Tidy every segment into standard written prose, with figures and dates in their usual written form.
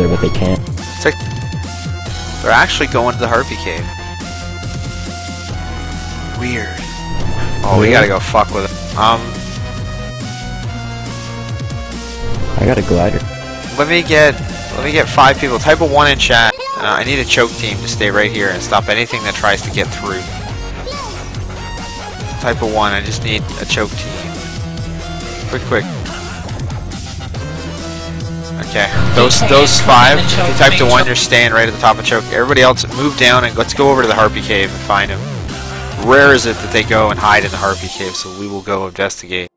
there, but they can't. It's like they're actually going to the Harpy Cave. Weird. Oh, really? We gotta go fuck with it. I got a glider. Let me get 5 people. Type a 1 in chat. I need a choke team to stay right here and stop anything that tries to get through. Type a 1. I just need a choke team. Quick. Okay, those 5. If you type to 1, you're staying right at the top of choke. Everybody else, move down and let's go over to the Harpy Cave and find him. Rare is it that they go and hide in the Harpy Cave, so we will go investigate.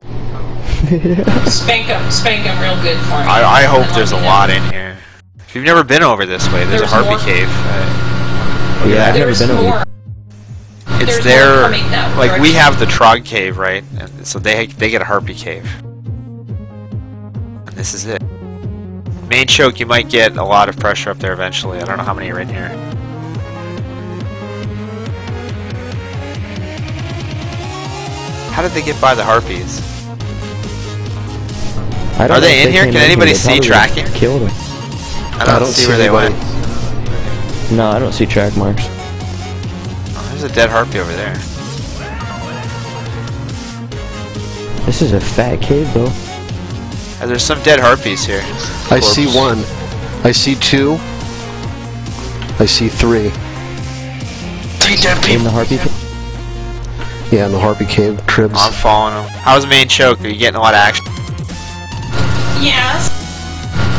spank him real good for him. I hope there's a lot in here. If you've never been over this way, there's a Harpy Cave. Yeah, I've never been over. It's there, like we have the Trog Cave, right? And so they get a Harpy Cave. And this is it. Main choke, you might get a lot of pressure up there eventually. I don't know how many are in here. How did they get by the Harpies? Are they in here? Can anybody see tracking? Killed them. I don't see where they went. No, I don't see track marks. Oh, there's a dead Harpy over there. This is a fat cave, though. There's some dead Harpies here. I see 1. I see 2. I see 3. 3 dead people! In the Harpy cave? Yeah, in the Harpy Cave, Cribs. I'm following him. How's main choke? Are you getting a lot of action? Yes.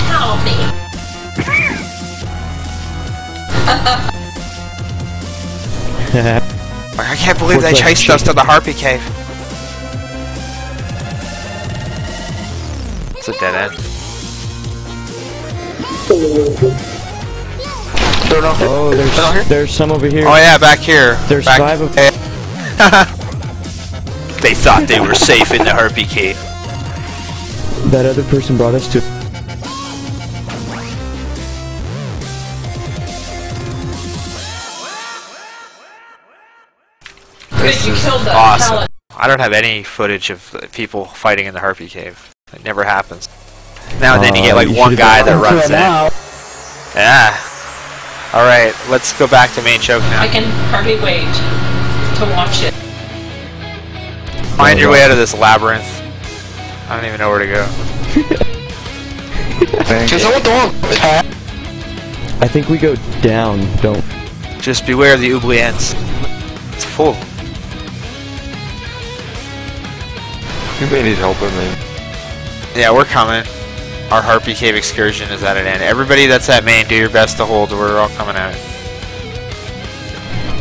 Help me. I can't believe they chased us to the Harpy Cave. It's a dead end. Oh, there's some over here. Oh yeah, back here. There's back 5 of them. They thought they were safe in the Harpy Cave. That other person brought us to... This is awesome. I don't have any footage of people fighting in the Harpy Cave. It never happens. Now and then you get like one guy that runs in. Yeah. Alright, let's go back to main choke now. I can hardly wait to watch it. Find your way out of this labyrinth. I don't even know where to go. I think we go down, don't. Just beware of the oubliettes. It's full. You may need help with me. Yeah, we're coming. Our Harpy Cave excursion is at an end. Everybody that's at main, do your best to hold. We're all coming out.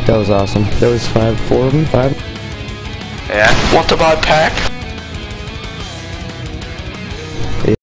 That was awesome. That was 5, 4 of them, 5. Yeah. Want to buy pack?